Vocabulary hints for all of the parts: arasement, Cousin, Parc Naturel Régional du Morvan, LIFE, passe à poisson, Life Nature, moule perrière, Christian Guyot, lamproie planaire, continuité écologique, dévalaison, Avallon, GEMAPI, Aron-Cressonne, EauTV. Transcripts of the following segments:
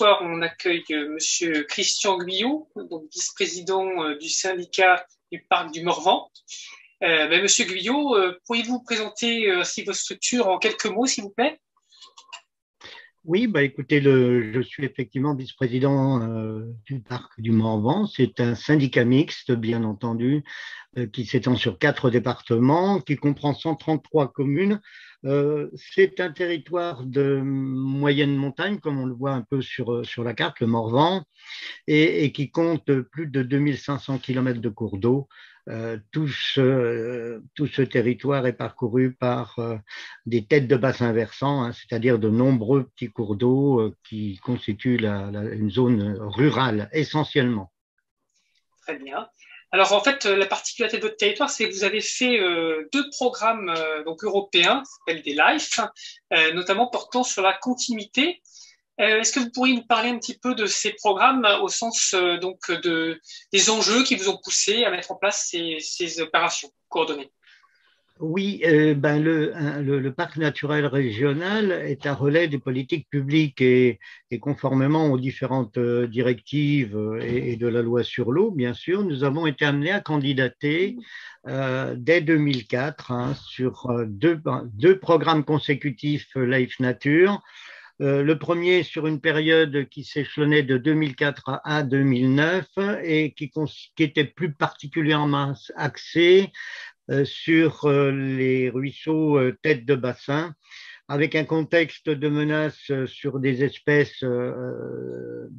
soir, on accueille Monsieur Christian Guyot, vice-président du syndicat du Parc du Morvan. Monsieur Guyot, pourriez-vous présenter ainsi votre structure en quelques mots, s'il vous plaît? Oui, écoutez, je suis effectivement vice-président du Parc du Morvan. C'est un syndicat mixte, bien entendu, qui s'étend sur 4 départements, qui comprend 133 communes. C'est un territoire de moyenne montagne, comme on le voit un peu sur la carte, le Morvan, et qui compte plus de 2500 km de cours d'eau. Tout ce territoire est parcouru par des têtes de bassins versants, c'est-à-dire de nombreux petits cours d'eau qui constituent une zone rurale essentiellement. Très bien. Alors en fait, la particularité de votre territoire, c'est que vous avez fait 2 programmes donc européens, qui s'appellent des LIFE, notamment portant sur la continuité. Est-ce que vous pourriez nous parler un petit peu de ces programmes au sens des enjeux qui vous ont poussé à mettre en place ces opérations coordonnées? Oui, le Parc naturel régional est un relais des politiques publiques et conformément aux différentes directives et de la loi sur l'eau, bien sûr, nous avons été amenés à candidater dès 2004 sur deux programmes consécutifs Life Nature. Le premier sur une période qui s'échelonnait de 2004 à 2009 et qui était plus particulièrement axée sur les ruisseaux têtes de bassin, avec un contexte de menace sur des espèces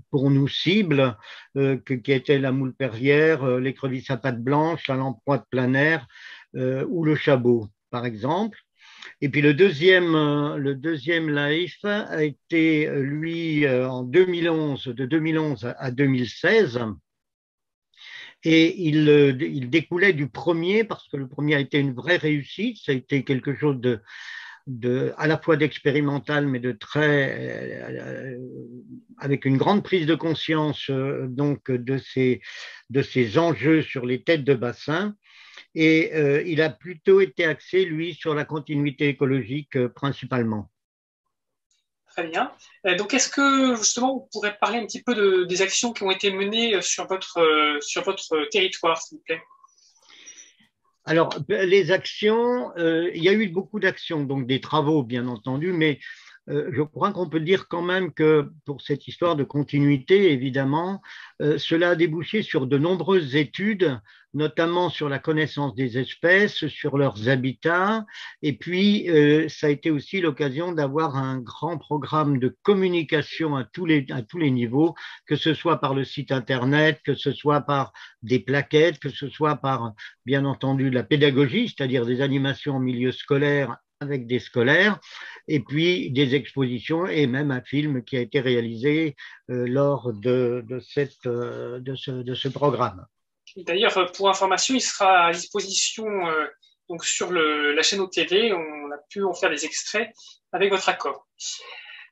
pour nous cibles, qui étaient la moule perrière, l'écrevisse à pattes blanches, la lamproie planaire ou le chabot, par exemple. Et puis le deuxième LIFE a été, lui, en 2011, de 2011 à 2016, et il découlait du premier, parce que le premier a été une vraie réussite, ça a été quelque chose à la fois d'expérimental, mais de avec une grande prise de conscience de ces enjeux sur les têtes de bassin. Et il a plutôt été axé, lui, sur la continuité écologique principalement. Très bien. Donc, est-ce que, justement, vous pourrez parler un petit peu des actions qui ont été menées sur votre territoire, s'il vous plaît? Alors, les actions, il y a eu beaucoup d'actions, donc des travaux, bien entendu, mais je crois qu'on peut dire quand même que pour cette histoire de continuité, évidemment, cela a débouché sur de nombreuses études, notamment sur la connaissance des espèces, sur leurs habitats, et puis ça a été aussi l'occasion d'avoir un grand programme de communication à tous les niveaux, que ce soit par le site internet, que ce soit par des plaquettes, que ce soit par, bien entendu, la pédagogie, c'est-à-dire des animations en milieu scolaire, avec des scolaires, et puis des expositions et même un film qui a été réalisé lors de ce programme. D'ailleurs, pour information, il sera à disposition donc sur la chaîne EauTV. On a pu en faire des extraits avec votre accord.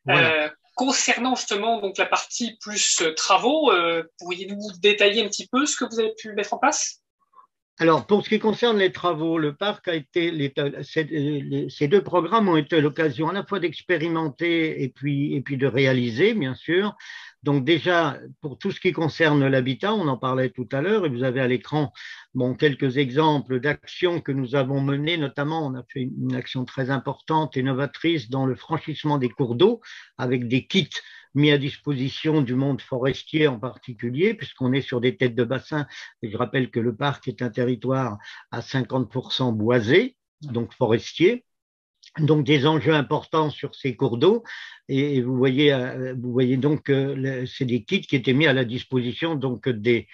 Voilà. Concernant justement donc, la partie plus travaux, pourriez-vous détailler un petit peu ce que vous avez pu mettre en place ? Alors, pour ce qui concerne les travaux, le parc a été, ces 2 programmes ont été l'occasion à la fois d'expérimenter et puis de réaliser, bien sûr. Donc déjà, pour tout ce qui concerne l'habitat, on en parlait tout à l'heure, et vous avez à l'écran quelques exemples d'actions que nous avons menées, notamment on a fait une action très importante et novatrice dans le franchissement des cours d'eau, avec des kits mis à disposition du monde forestier en particulier, puisqu'on est sur des têtes de bassin. Je rappelle que le parc est un territoire à 50% boisé, donc forestier. Donc des enjeux importants sur ces cours d'eau, et vous voyez donc c'est des kits qui étaient mis à la disposition donc des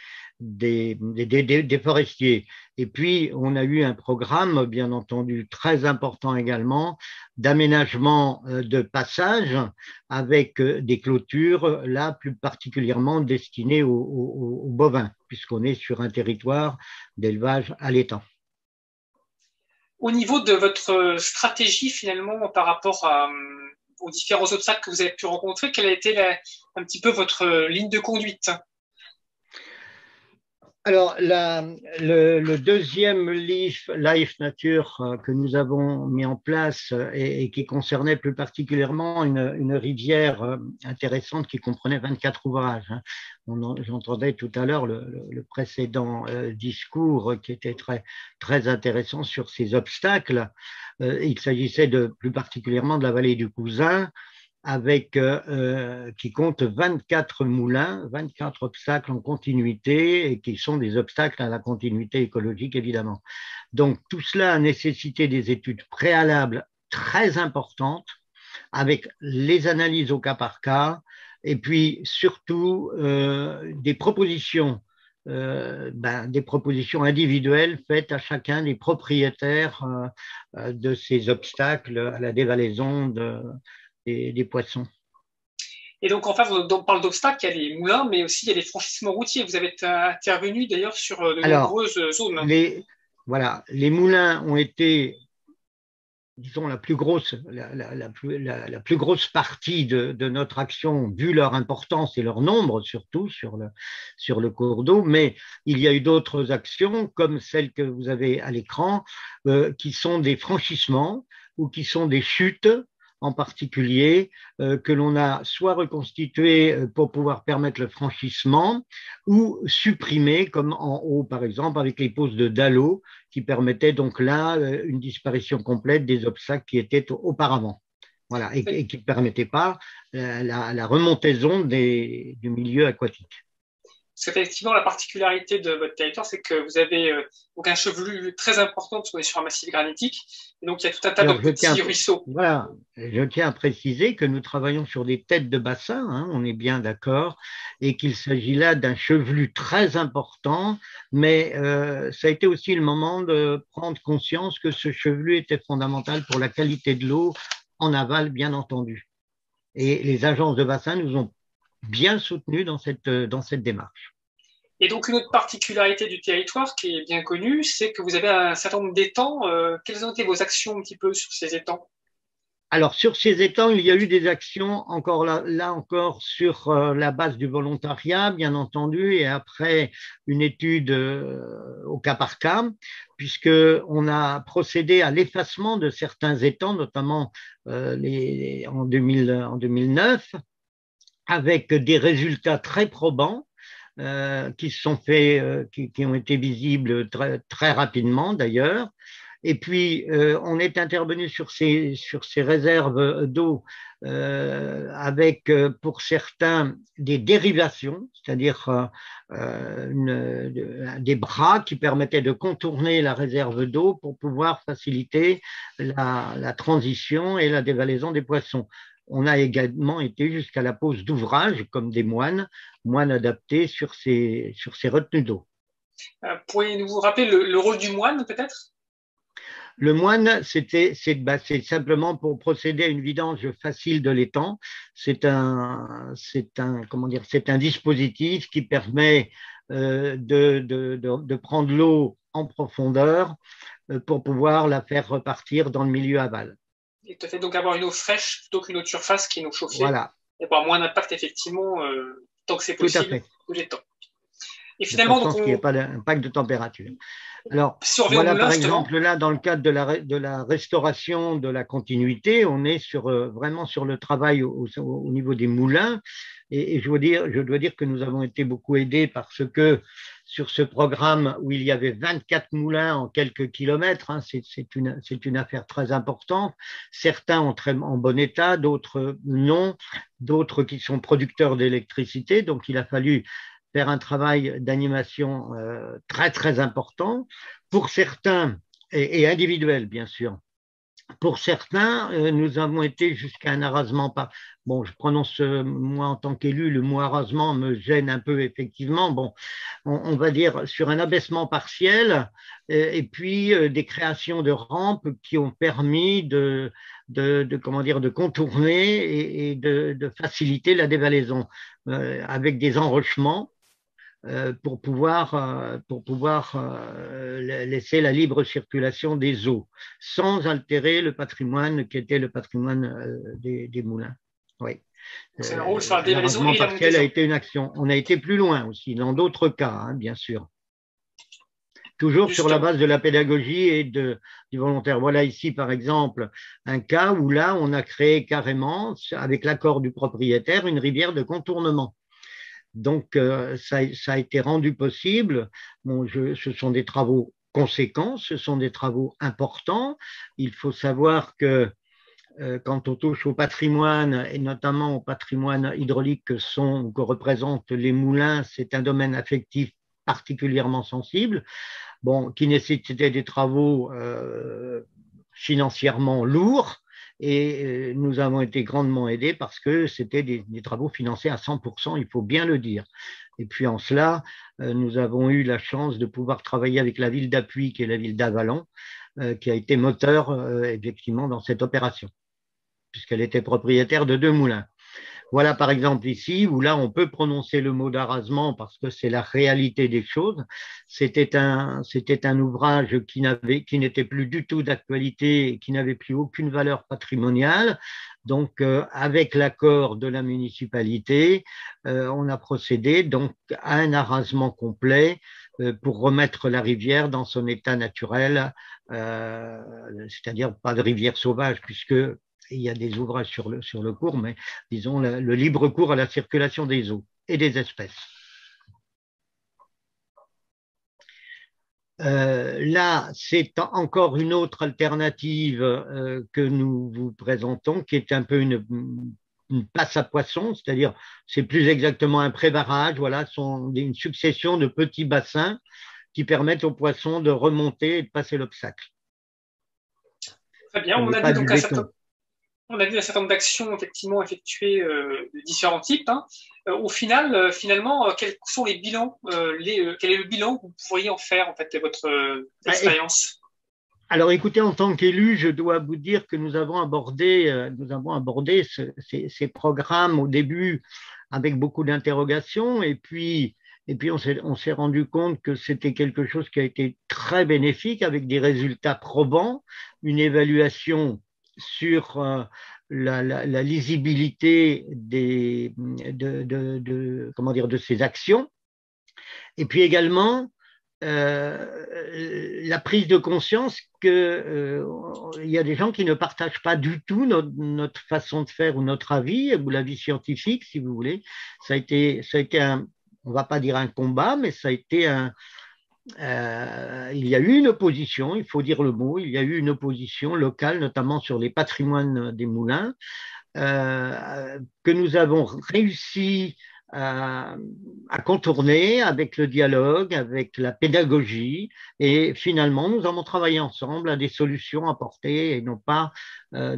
forestiers. Et puis on a eu un programme bien entendu très important également d'aménagement de passage avec des clôtures là plus particulièrement destinées aux bovins, puisqu'on est sur un territoire d'élevage allaitant. Au niveau de votre stratégie, finalement, par rapport aux différents obstacles que vous avez pu rencontrer, quelle a été un petit peu votre ligne de conduite ? Alors, le deuxième Life Nature que nous avons mis en place et qui concernait plus particulièrement une rivière intéressante qui comprenait 24 ouvrages. J'entendais tout à l'heure le précédent discours qui était très intéressant sur ces obstacles. Il s'agissait plus particulièrement de la vallée du Cousin, qui compte 24 moulins, 24 obstacles en continuité et qui sont des obstacles à la continuité écologique, évidemment. Donc, tout cela a nécessité des études préalables très importantes avec les analyses au cas par cas et puis surtout des propositions individuelles faites à chacun des propriétaires de ces obstacles à la dévalaison des poissons. Et donc, enfin, on parle d'obstacles, il y a les moulins, mais aussi il y a les franchissements routiers. Vous avez intervenu d'ailleurs sur nombreuses zones. Les moulins ont été, disons, la plus grosse partie de notre action, vu leur importance et leur nombre, surtout sur le cours d'eau. Mais il y a eu d'autres actions, comme celles que vous avez à l'écran, qui sont des franchissements ou qui sont des chutes, en particulier, que l'on a soit reconstitué pour pouvoir permettre le franchissement ou supprimé, comme en haut par exemple, avec les poses de dalots qui permettaient donc là une disparition complète des obstacles qui étaient auparavant. Voilà, et qui ne permettaient pas la remontaison du milieu aquatique. Parce qu'effectivement, la particularité de votre territoire, c'est que vous avez donc un chevelu très important parce qu'on est sur un massif granitique. Et donc, il y a tout un tas de petits ruisseaux. Voilà, je tiens à préciser que nous travaillons sur des têtes de bassin, hein, on est bien d'accord, et qu'il s'agit là d'un chevelu très important. Mais ça a été aussi le moment de prendre conscience que ce chevelu était fondamental pour la qualité de l'eau en aval, bien entendu. Et les agences de bassin nous ont bien soutenu dans cette démarche. Et donc, une autre particularité du territoire qui est bien connue, c'est que vous avez un certain nombre d'étangs. Quelles ont été vos actions un petit peu sur ces étangs? Alors, sur ces étangs, il y a eu des actions encore là encore sur la base du volontariat, bien entendu, et après une étude au cas par cas, puisqu'on a procédé à l'effacement de certains étangs, notamment en 2009, avec des résultats très probants qui ont été visibles très rapidement d'ailleurs. Et puis on est intervenu sur ces réserves d'eau avec pour certains des dérivations, c'est-à-dire des bras qui permettaient de contourner la réserve d'eau pour pouvoir faciliter la transition et la dévalaison des poissons. On a également été jusqu'à la pose d'ouvrages comme des moines adaptés sur ces retenues d'eau. Pourriez-vous rappeler le rôle du moine peut-être ? Le moine, c'est simplement pour procéder à une vidange facile de l'étang. C'est un dispositif qui permet de prendre l'eau en profondeur pour pouvoir la faire repartir dans le milieu aval. Et tout à fait, donc avoir une eau fraîche plutôt qu'une eau de surface qui est une eau chauffée. Voilà. Et avoir moins d'impact, effectivement, tant que c'est possible, de l'étang. Et finalement, donc, qu'il n'y ait pas d'impact de température. Alors, voilà, par exemple, là, dans le cadre de la restauration de la continuité, on est vraiment sur le travail au niveau des moulins. Et je dois dire que nous avons été beaucoup aidés parce que sur ce programme où il y avait 24 moulins en quelques kilomètres, hein, c'est une affaire très importante. Certains en bon état, d'autres non, d'autres qui sont producteurs d'électricité. Donc, il a fallu faire un travail d'animation très, très important pour certains et individuels, bien sûr. Pour certains, nous avons été jusqu'à un arasement. Bon, je prononce, moi en tant qu'élu, le mot arasement me gêne un peu, effectivement. Bon, on va dire sur un abaissement partiel et puis des créations de rampes qui ont permis de contourner et de faciliter la dévalaison avec des enrochements pour pouvoir laisser la libre circulation des eaux, sans altérer le patrimoine qui était le patrimoine des moulins. Oui. C'est un rôle sur la dévalaison. Parce qu'elle a été une action. On a été plus loin aussi, dans d'autres cas, hein, bien sûr. toujours justement. Sur la base de la pédagogie et du volontaire. Voilà ici, par exemple, un cas où là, on a créé carrément, avec l'accord du propriétaire, une rivière de contournement. Donc, ça a été rendu possible. Bon, ce sont des travaux conséquents, ce sont des travaux importants. Il faut savoir que quand on touche au patrimoine, et notamment au patrimoine hydraulique que représentent les moulins, c'est un domaine affectif particulièrement sensible, bon, qui nécessitait des travaux financièrement lourds, et nous avons été grandement aidés parce que c'était des travaux financés à 100%, il faut bien le dire. Et puis en cela, nous avons eu la chance de pouvoir travailler avec la ville d'appui, qui est la ville d'Avallon, qui a été moteur effectivement dans cette opération, puisqu'elle était propriétaire de 2 moulins. Voilà par exemple ici, où là on peut prononcer le mot d'arrasement parce que c'est la réalité des choses. C'était un ouvrage qui n'était plus du tout d'actualité et qui n'avait plus aucune valeur patrimoniale. Donc avec l'accord de la municipalité, on a procédé donc à un arrasement complet pour remettre la rivière dans son état naturel, c'est-à-dire pas de rivière sauvage puisque il y a des ouvrages sur le cours, mais disons le libre cours à la circulation des eaux et des espèces. Là, c'est encore une autre alternative que nous vous présentons, qui est un peu une passe à poissons, c'est-à-dire c'est plus exactement un pré-barrage, voilà, une succession de petits bassins qui permettent aux poissons de remonter et de passer l'obstacle. Très bien, on a dit donc un certain nombre d'actions effectivement effectuées de différents types. Hein. Au final, finalement, quels sont les bilans quel est le bilan que vous pourriez en faire en fait de votre expérience? Alors, écoutez, en tant qu'élu, je dois vous dire que nous avons abordé ces programmes au début avec beaucoup d'interrogations, et puis on s'est rendu compte que c'était quelque chose qui a été très bénéfique, avec des résultats probants, une évaluation sur la lisibilité de ces actions, et puis également la prise de conscience qu'il y a des gens qui ne partagent pas du tout notre façon de faire ou notre avis, ou l'avis scientifique, si vous voulez. Ça a été on ne va pas dire un combat, mais ça a été il y a eu une opposition, il faut dire le mot, il y a eu une opposition locale, notamment sur les patrimoines des moulins, que nous avons réussi à contourner avec le dialogue, avec la pédagogie, et finalement nous avons travaillé ensemble à des solutions apportées, et non pas en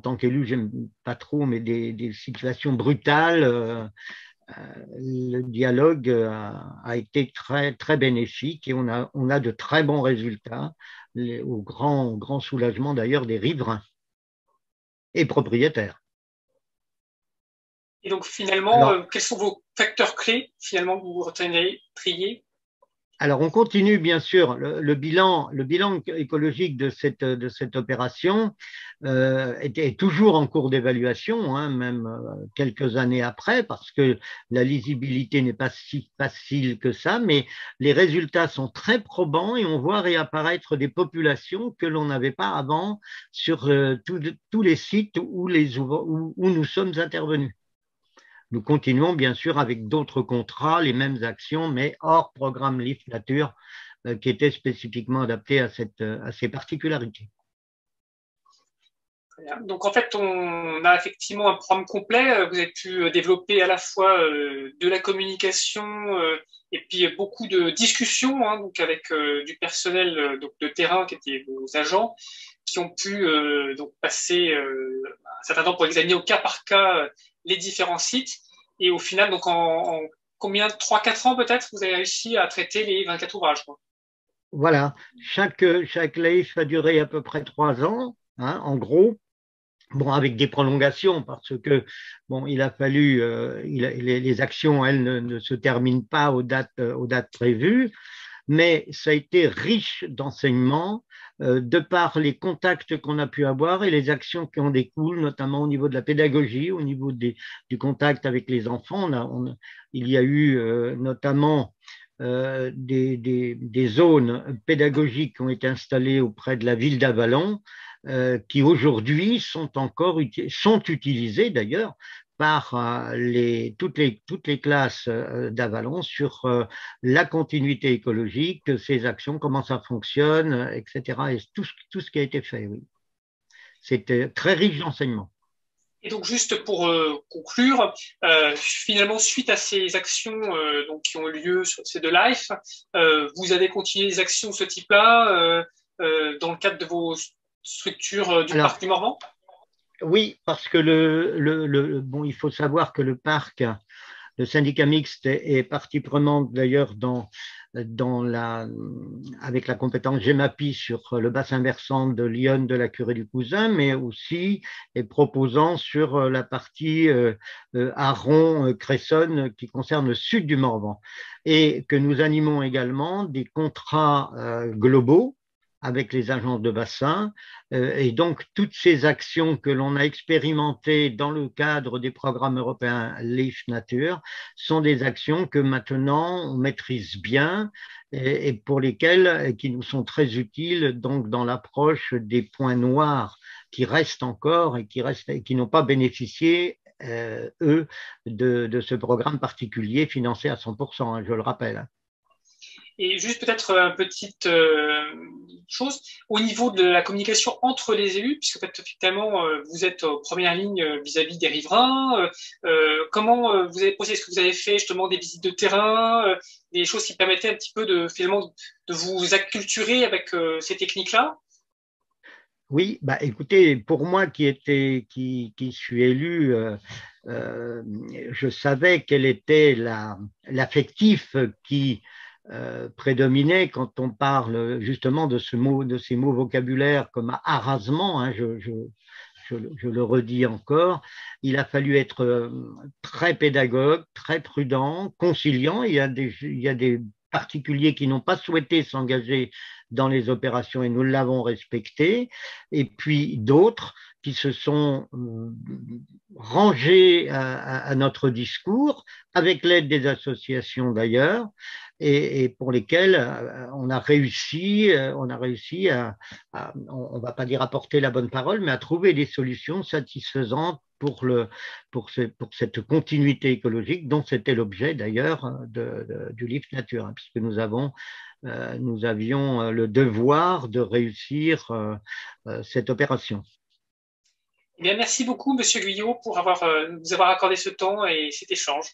tant qu'élu, j'aime pas trop, mais des situations brutales. Le dialogue a été très, très bénéfique, et on a de très bons résultats, au grand soulagement d'ailleurs des riverains et propriétaires. Et donc finalement, quels sont vos facteurs clés finalement que vous reteniriez? Alors on continue bien sûr le bilan écologique de cette opération est toujours en cours d'évaluation, hein, même quelques années après, parce que la lisibilité n'est pas si facile que ça, mais les résultats sont très probants, et on voit réapparaître des populations que l'on n'avait pas avant sur tous les sites où nous sommes intervenus. Nous continuons bien sûr avec d'autres contrats, les mêmes actions, mais hors programme Life Nature, qui était spécifiquement adapté à ces particularités. Donc en fait, on a effectivement un programme complet. Vous avez pu développer à la fois de la communication et puis beaucoup de discussions, hein, donc avec du personnel de terrain qui étaient vos agents, qui ont pu donc passer un certain temps pour examiner au cas par cas les différents sites. Et au final, donc en combien, 3-4 ans peut-être, vous avez réussi à traiter les 24 ouvrages, quoi. Voilà, chaque LIFE a duré à peu près 3 ans, hein, en gros. Bon, avec des prolongations, parce que bon, il a fallu les actions, elles ne se terminent pas aux dates prévues, mais ça a été riche d'enseignements de par les contacts qu'on a pu avoir et les actions qui en découlent, notamment au niveau de la pédagogie, au niveau du contact avec les enfants. Il y a eu notamment des zones pédagogiques qui ont été installées auprès de la ville d'Avallon, qui aujourd'hui sont utilisées d'ailleurs par toutes les classes d'Avallon sur la continuité écologique, ses actions, comment ça fonctionne, etc. Et tout ce qui a été fait, oui. C'était très riche d'enseignement. Et donc, juste pour conclure, finalement, suite à ces actions donc, qui ont lieu sur ces deux lives, vous avez continué les actions de ce type-là dans le cadre de vos structures du parc du Morvan ? Oui, parce que bon, il faut savoir que le parc, le syndicat mixte est partie prenante d'ailleurs avec la compétence GEMAPI sur le bassin versant de l'Yonne, de la Curée du Cousin, mais aussi est proposant sur la partie Aron-Cressonne qui concerne le sud du Morvan, et que nous animons également des contrats globaux avec les agences de bassin, et donc toutes ces actions que l'on a expérimentées dans le cadre des programmes européens Life Nature sont des actions que maintenant on maîtrise bien et pour lesquelles qui nous sont très utiles donc dans l'approche des points noirs qui restent encore et qui n'ont pas bénéficié eux de ce programme particulier financé à 100%, hein, je le rappelle. Et juste peut-être une petite chose, au niveau de la communication entre les élus, puisque effectivement vous êtes en première ligne vis-à-vis des riverains, comment vous avez procédé, est-ce que vous avez fait justement des visites de terrain, des choses qui permettaient un petit peu de vous acculturer avec ces techniques-là ? Oui, bah écoutez, pour moi qui suis élu, je savais quel était l'affectif qui prédominait quand on parle justement de ces mots vocabulaires comme arasement, hein, je le redis encore, il a fallu être très pédagogue, très prudent, conciliant. Il y a des particuliers qui n'ont pas souhaité s'engager dans les opérations et nous l'avons respecté, et puis d'autres qui se sont rangés à notre discours, avec l'aide des associations d'ailleurs, et pour lesquelles on a réussi à on va pas dire à porter la bonne parole, mais à trouver des solutions satisfaisantes pour cette continuité écologique dont c'était l'objet d'ailleurs du LIFE Nature, hein, puisque nous avions le devoir de réussir cette opération. Eh bien, merci beaucoup, Monsieur Guyot, pour nous avoir accordé ce temps et cet échange.